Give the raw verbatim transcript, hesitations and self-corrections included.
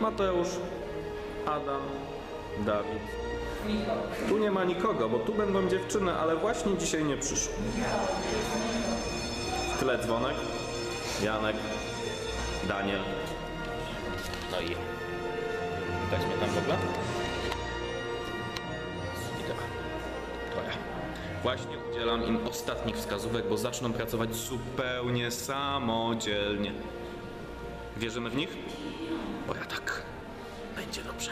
Mateusz, Adam, Dawid. Tu nie ma nikogo, bo tu będą dziewczyny, ale właśnie dzisiaj nie przyszły. W tle dzwonek, Janek, Daniel. No i widać mnie tam w ogóle? Właśnie udzielam im ostatnich wskazówek, bo zaczną pracować zupełnie samodzielnie. Wierzymy w nich? Bo ja tak. Będzie dobrze.